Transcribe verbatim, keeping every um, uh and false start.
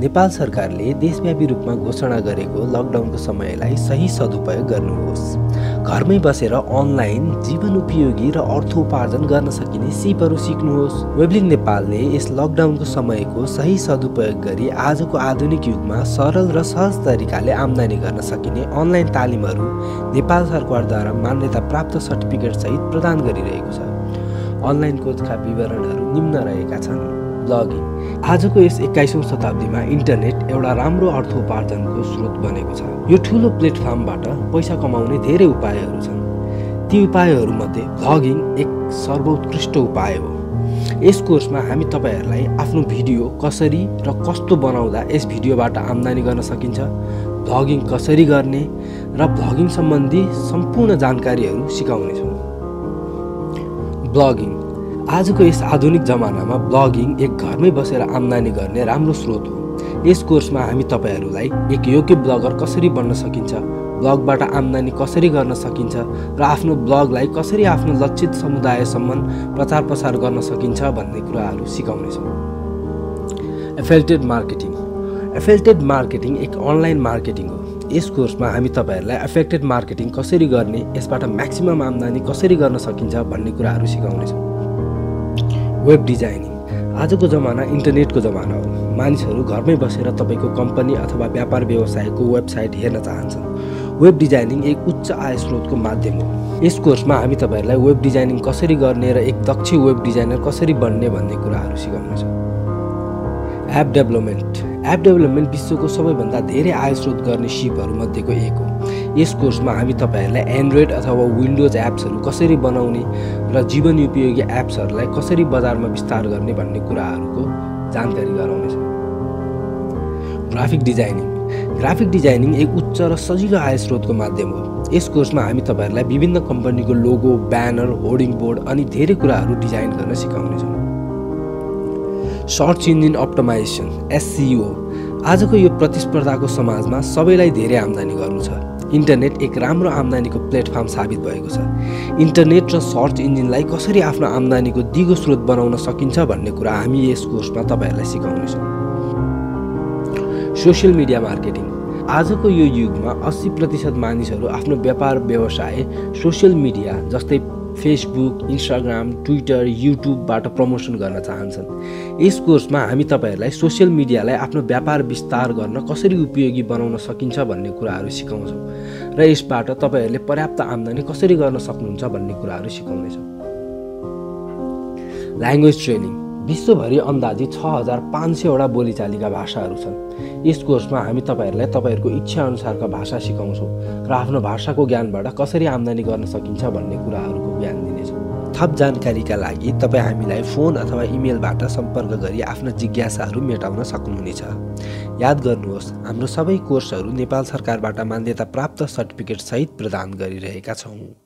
नेपाल सरकारले देशव्यापी रूपमा घोषणा गरेको लकडाउनको समयलाई सही सदुपयोग गर्नुहोस्। घरमै बसेर अनलाइन जीवन उपयोगी र अर्थोपार्जन गर्न सकिने सिपहरू सिक्नुहोस्। वेबलिङ नेपालले यस लकडाउनको समयको सही सदुपयोग गरी आजको आधुनिक युगमा सरल र सहज तरिकाले आम्दानी गर्न सकिने अनलाइन तालिमहरू नेपाल सरकारद्वारा मान्यता प्राप्त सर्टिफिकेट सहित प्रदान गरिरहेको छ। अनलाइन कोर्सका विवरणहरू निम्न रहेका छन्। ब्लगिङ आजको यस एक्काइसौं शताब्दीमा इन्टरनेट एउटा राम्रो अर्थोपार्जनको स्रोत बनेको छ। यो ठूलो प्लेटफर्मबाट पैसा कमाउने धेरै उपायहरू छन्। ती उपायहरूमध्ये ब्लगिङ एक सर्वोत्कृष्ट उपाय हो। यस कोर्समा हामी तपाईहरुलाई आफ्नो भिडियो कसरी र कस्तो बनाउँदा यस भिडियोबाट आम्दानी गर्न सकिन्छ, ब्लगिङ कसरी गर्ने र ब्लगिङ सम्बन्धी सम्पूर्ण जानकारीहरू सिकाउनेछौँ। ब्लगिङ आजको यस आधुनिक जमानामा ब्लगिङ एक घरमै बसेर आम्दानी गर्ने राम्रो स्रोत हो। यस कोर्समा हामी तपाईहरुलाई एक योग्य ब्लगर कसरी बन्न सकिन्छ, ब्लगबाट आम्दानी कसरी गर्न सकिन्छ र आफ्नो ब्लगलाई कसरी आफ्नो लक्षित समुदायसम्म प्रचार प्रसार गर्न सकिन्छ भन्ने कुराहरू सिकाउनेछौँ। एफिलिएट मार्केटिङ एफिलिएट मार्केटिङ एक अनलाइन मार्केटिङ हो। यस कोर्समा हामी तपाईहरुलाई एफिलिएट मार्केटिङ कसरी गर्ने, यसबाट म्याक्सिमम आम्दानी कसरी गर्न सकिन्छ भन्ने कुराहरू सिकाउनेछौँ। वेब डिजाइनिङ आजको जमाना इन्टरनेटको जमाना हो। मानिसहरू घरमै बसेर तपाईको कम्पनी अथवा व्यापार व्यवसायको वेबसाइट हेर्न चाहन्छन्। वेब डिजाइनिङ एक उच्च आय स्रोतको माध्यम हो। यस कोर्समा हामी तपाईहरुलाई वेब डिजाइनिङ कसरी गर्ने र एक दक्ष वेब डिजाइनर कसरी बन्ने भन्ने कुराहरू सिकाउनेछौँ। एप डेभलपमेन्ट एप डेभलपमेन्ट विश्वको सबैभन्दा धेरै आय स्रोत गर्ने सिपहरूमध्येको एक हो। यस कोर्समा हामी तपाईहरुलाई एन्ड्रोइड अथवा विन्डोज एप्सहरू कसरी बनाउने र जीवन उपयोगी एप्सहरूलाई कसरी बजारमा विस्तार गर्ने भन्ने कुराहरूको जानकारी गराउनेछ। ग्राफिक डिजाइनिङ ग्राफिक डिजाइनिङ एक उच्च र सजिलो आय स्रोतको माध्यम हो। यस कोर्समा हामी तपाईहरुलाई विभिन्न कम्पनीको लोगो, ब्यानर, होर्डिङ बोर्ड अनि धेरै कुराहरू डिजाइन गर्न सिकाउनेछौँ। सर्च इन्जिन अप्टिमाइजेसन एसईओ आजको यो प्रतिस्पर्धाको समाजमा सबैलाई धेरै आम्दानी गर्नु छ। इन्टरनेट एक राम्रो आम्दानीको प्लेटफर्म साबित भएको छ। इन्टरनेट र सर्च इन्जिनलाई कसरी आफ्नो आम्दानीको दिगो स्रोत बनाउन सकिन्छ भन्ने कुरा हामी यस कोर्समा तपाईहरुलाई सिकाउनेछौँ। सोशल मिडिया मार्केटिङ आजको यो युगमा अस्सी प्रतिशत मानिसहरू आफ्नो व्यापार व्यवसाय सोशल मिडिया जस्तै फेसबुक, इन्स्टाग्राम, ट्विटर, युट्युबबाट प्रमोसन गर्न चाहन्छन्। यस कोर्समा हामी तपाईहरुलाई सोशल मिडियालाई आफ्नो व्यापार विस्तार गर्न कसरी उपयोगी बनाउन सकिन्छ भन्ने कुराहरू सिकाउँछौँ र यसबाट तपाईहरुले पर्याप्त आम्दानी कसरी गर्न सक्नुहुन्छ भन्ने कुराहरू सिकाउनेछौँ। ल्याङ्ग्वेज ट्रेनिङ विश्वभरि अन्दाजी छ हजार पाँच सय वटा बोलीचालीका भाषाहरू छन्। यस कोर्समा हामी तपाईहरुलाई तपाईहरुको इच्छा अनुसारका भाषा सिकाउँछौँ र आफ्नो भाषाको ज्ञानबाट कसरी आम्दानी गर्न सकिन्छ भन्ने कुराहरूको ज्ञान दिनेछौँ। थप जानकारीका लागि तपाई हामीलाई फोन अथवा इमेलबाट सम्पर्क गरी आफ्ना जिज्ञासाहरू मेटाउन सक्नुहुनेछ। याद गर्नुहोस्, हाम्रो सबै कोर्सहरू नेपाल सरकारबाट मान्यता प्राप्त सर्टिफिकेट सहित प्रदान गरिरहेका छौँ।